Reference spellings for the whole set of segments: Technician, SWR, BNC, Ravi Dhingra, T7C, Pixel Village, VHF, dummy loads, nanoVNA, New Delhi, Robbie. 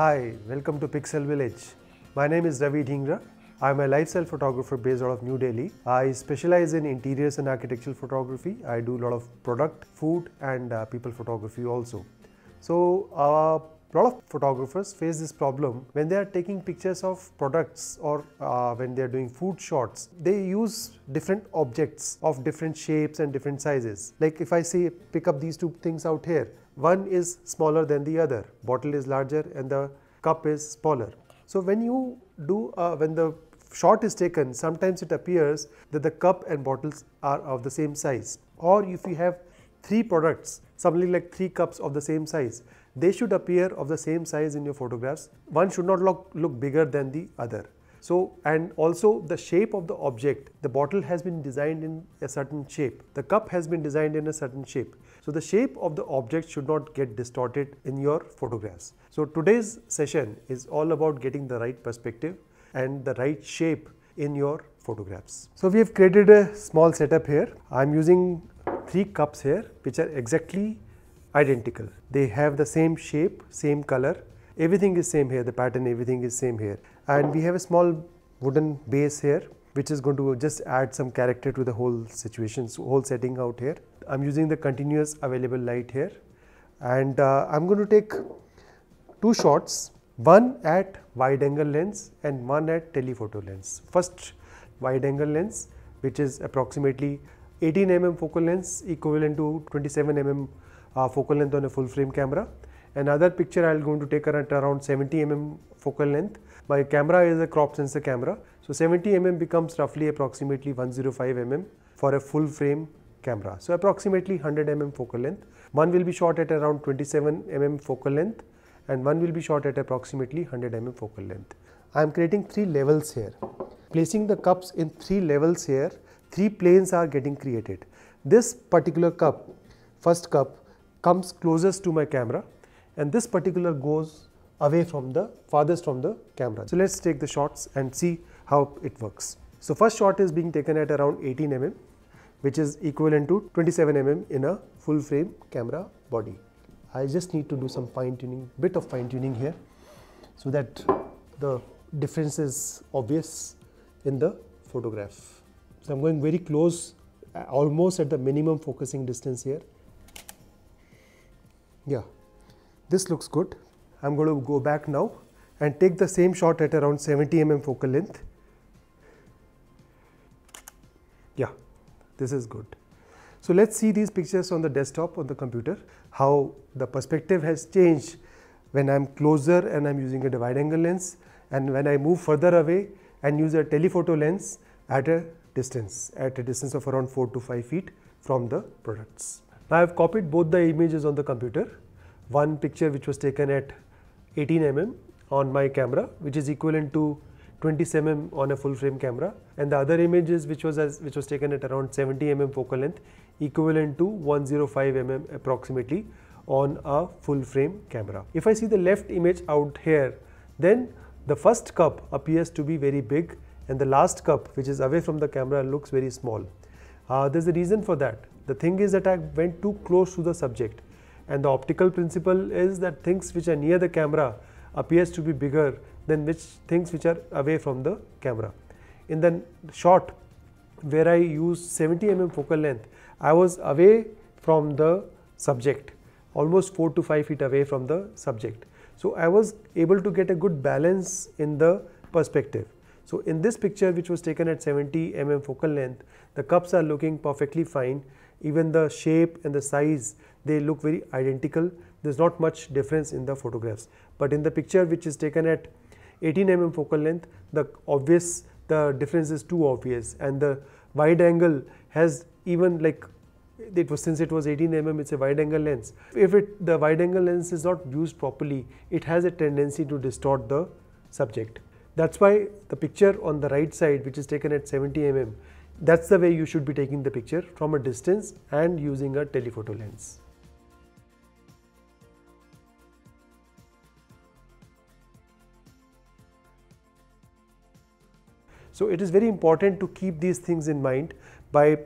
Hi, welcome to Pixel Village. My name is Ravi Dhingra. I am a lifestyle photographer based out of New Delhi. I specialize in interiors and architectural photography. I do a lot of product, food and people photography also. So a lot of photographers face this problem when they are taking pictures of products or when they are doing food shots. They use different objects of different shapes and different sizes. Like if I say pick up these two things out here, one is smaller than the other, bottle is larger and the cup is smaller. So when you do, when the shot is taken, sometimes it appears that the cup and bottles are of the same size. Or if you have three products, something like three cups of the same size, they should appear of the same size in your photographs. One should not look bigger than the other. So, and also the shape of the object, the bottle has been designed in a certain shape, the cup has been designed in a certain shape. So the shape of the object should not get distorted in your photographs. So today's session is all about getting the right perspective and the right shape in your photographs. So we have created a small setup here. I'm using three cups here which are exactly identical. They have the same shape, same color. Everything is same here, the pattern, everything is same here. And we have a small wooden base here which is going to just add some character to the whole situation, so whole setting out here. I'm using the continuous available light here and I'm going to take two shots, one at wide angle lens and one at telephoto lens. First wide angle lens, which is approximately 18 mm focal length, equivalent to 27 mm focal length on a full frame camera. Another picture I am going to take around 70 mm focal length. My camera is a crop sensor camera. So 70 mm becomes roughly approximately 105 mm for a full frame camera. So approximately 100 mm focal length. One will be shot at around 27 mm focal length and one will be shot at approximately 100 mm focal length. I am creating three levels here. Placing the cups in three levels here, three planes are getting created. This particular cup, first cup, comes closest to my camera. And this particular goes away from the farthest from the camera. So let's take the shots and see how it works. So first shot is being taken at around 18 mm, which is equivalent to 27 mm in a full frame camera body. I just need to do some fine tuning, bit of fine tuning here, so that the difference is obvious in the photograph. So I'm going very close, almost at the minimum focusing distance here. Yeah. This looks good. I am going to go back now and take the same shot at around 70 mm focal length. Yeah, this is good. So let's see these pictures on the desktop, on the computer, how the perspective has changed when I am closer and I am using a wide angle lens, and when I move further away and use a telephoto lens at a distance of around 4 to 5 feet from the products. Now I have copied both the images on the computer. One picture which was taken at 18 mm on my camera, which is equivalent to 20 mm on a full frame camera, and the other image is which was taken at around 70 mm focal length, equivalent to 105 mm approximately on a full frame camera. If I see the left image out here, then the first cup appears to be very big and the last cup, which is away from the camera, looks very small. There's a reason for that. The thing is that I went too close to the subject. And the optical principle is that things which are near the camera appears to be bigger than things which are away from the camera. In the shot where I used 70 mm focal length, I was away from the subject, almost 4 to 5 feet away from the subject. So I was able to get a good balance in the perspective. So in this picture, which was taken at 70 mm focal length, the cups are looking perfectly fine. Even the shape and the size, they look very identical. There's not much difference in the photographs. But in the picture which is taken at 18 mm focal length, the difference is too obvious, and the wide angle has even since it was 18 mm, it's a wide angle lens. If the wide angle lens is not used properly, it has a tendency to distort the subject. That's why the picture on the right side, which is taken at 70 mm, that's the way you should be taking the picture, from a distance and using a telephoto lens. So it is very important to keep these things in mind by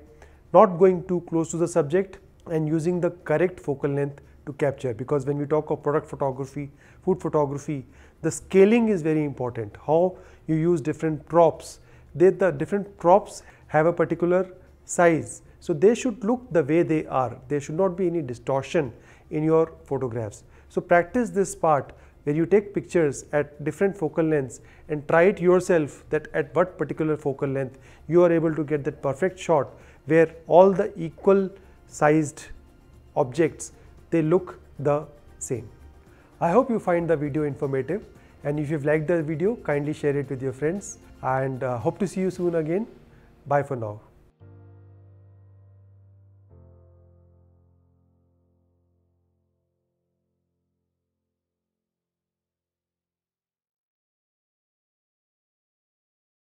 not going too close to the subject and using the correct focal length to capture, because when we talk of product photography, food photography, the scaling is very important. How you use different props, the different props have a particular size. So they should look the way they are. There should not be any distortion in your photographs. So practice this part where you take pictures at different focal lengths and try it yourself, that at what particular focal length you are able to get that perfect shot where all the equal sized objects, they look the same. I hope you find the video informative, and if you've liked the video, kindly share it with your friends, and hope to see you soon again. Bye for now.